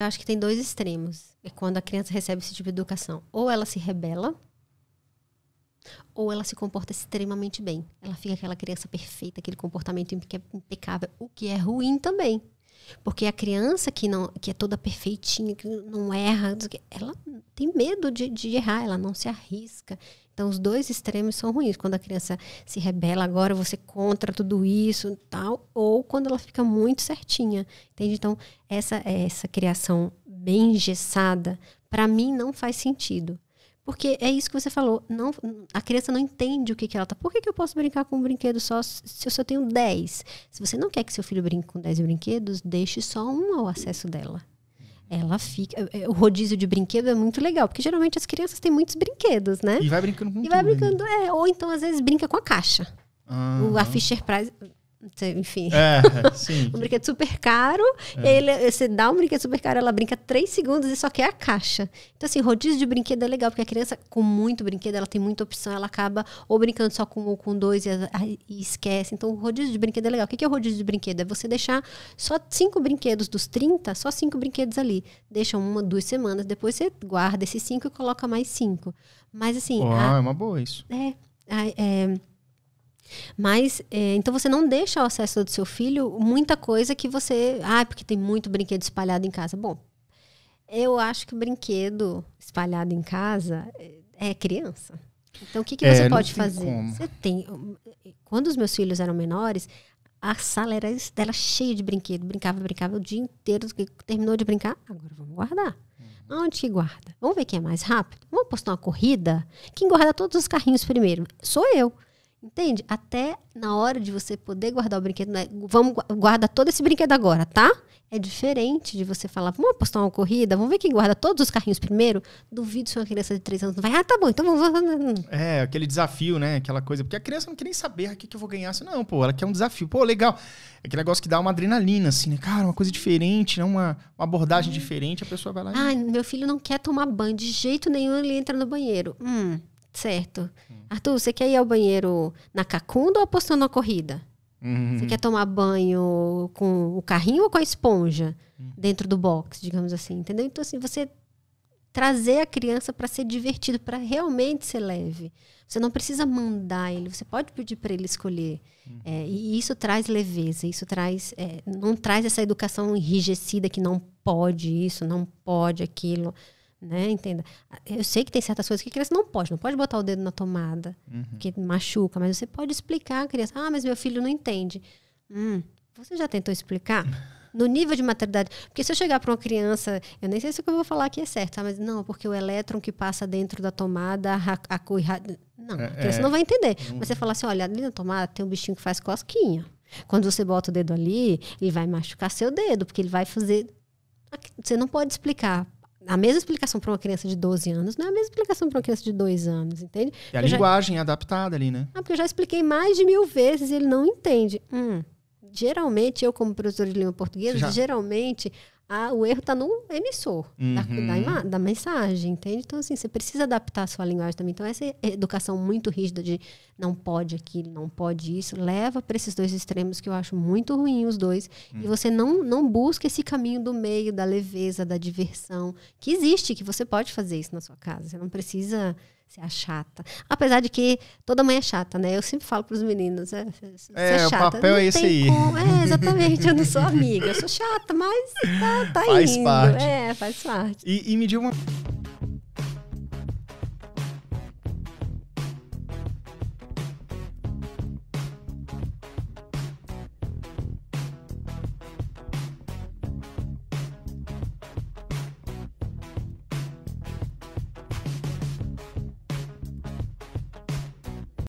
Eu acho que tem dois extremos. É quando a criança recebe esse tipo de educação. Ou ela se rebela, ou ela se comporta extremamente bem. Ela fica aquela criança perfeita, aquele comportamento impecável, o que é ruim também. Porque a criança que é toda perfeitinha, que não erra, ela tem medo de errar, ela não se arrisca. Então, os dois extremos são ruins. Quando a criança se rebela, agora você contra tudo isso, tal, ou quando ela fica muito certinha. Entende? Então, essa criação bem engessada, para mim, não faz sentido. Porque é isso que você falou. Não, a criança não entende o que ela tá. Por que eu posso brincar com um brinquedo só se eu só tenho 10? Se você não quer que seu filho brinque com 10 brinquedos, deixe só um ao acesso dela. Ela fica... O rodízio de brinquedo é muito legal, porque geralmente as crianças têm muitos brinquedos, né? E vai brincando com tudo. E vai brincando, né? Ou então, às vezes, brinca com a caixa. A Fisher Price... Enfim, sim. Um brinquedo super caro, você dá um brinquedo super caro, ela brinca 3 segundos e só quer a caixa. Então, assim, rodízio de brinquedo é legal, porque a criança com muito brinquedo, ela tem muita opção, ela acaba ou brincando só com 2 e esquece. Então, o rodízio de brinquedo é legal. O que é o rodízio de brinquedo? É você deixar só 5 brinquedos dos 30, só 5 brinquedos ali. Deixa 1, 2 semanas, depois você guarda esses 5 e coloca mais 5. Mas, assim... é uma boa isso. Então você não deixa ao acesso do seu filho muita coisa que você... porque tem muito brinquedo espalhado em casa. Bom, eu acho que o brinquedo espalhado em casa é criança. Então o que você pode fazer? Quando os meus filhos eram menores, a sala era cheia de brinquedo. Brincava o dia inteiro. Terminou de brincar, agora vamos guardar. Onde que guarda? Vamos ver quem é mais rápido? Vamos apostar uma corrida? Quem guarda todos os carrinhos primeiro? Sou eu. Entende? Até na hora de você poder guardar o brinquedo, né? Vamos guardar todo esse brinquedo agora, tá? É diferente de você falar, vamos apostar uma corrida, vamos ver quem guarda todos os carrinhos primeiro. Duvido se uma criança de 3 anos não vai, tá bom, então vamos. É, aquele desafio, né? Aquela coisa, porque a criança não quer nem saber o que eu vou ganhar. Assim, não, ela quer um desafio. Legal. Aquele negócio que dá uma adrenalina, assim, né? Cara, uma coisa diferente, né? Uma abordagem diferente, a pessoa vai lá. Meu filho não quer tomar banho, de jeito nenhum ele entra no banheiro. Certo. Arthur, você quer ir ao banheiro na cacunda ou apostando na corrida? Você quer tomar banho com o carrinho ou com a esponja? Dentro do box, digamos assim, entendeu? Então, assim, você trazer a criança para ser divertido, para realmente ser leve. Você não precisa mandar ele, você pode pedir para ele escolher. E isso traz leveza, isso traz... não traz essa educação enrijecida que não pode isso, não pode aquilo... Né? Entenda. Eu sei que tem certas coisas que a criança não pode botar o dedo na tomada, porque machuca, mas você pode explicar a criança. Mas meu filho não entende. Você já tentou explicar? No nível de maturidade. Porque se eu chegar para uma criança, eu nem sei se o que eu vou falar aqui é certo, mas não, porque o elétron que passa dentro da tomada, a criança não vai entender. Mas você fala assim, olha, ali na tomada tem um bichinho que faz cosquinha. Quando você bota o dedo ali, ele vai machucar seu dedo, porque ele vai fazer... Você não pode explicar. A mesma explicação para uma criança de 12 anos não é a mesma explicação para uma criança de 2 anos, entende? É a linguagem adaptada ali, né? Porque eu já expliquei mais de 1000 vezes e ele não entende. Geralmente, eu como professora de língua portuguesa, geralmente o erro está no emissor da mensagem, entende? Então, assim, você precisa adaptar a sua linguagem também. Então, essa educação muito rígida de não pode aquilo, não pode isso, leva para esses dois extremos que eu acho muito ruim os dois. E você não busca esse caminho do meio, da leveza, da diversão, que existe, que você pode fazer isso na sua casa. Você não precisa ser a chata. Apesar de que toda mãe é chata, né? Eu sempre falo para os meninos, é chata. O papel não é esse aí. Exatamente, eu não sou amiga, eu sou chata, mas tá indo. Faz parte. Faz parte. E me diga uma...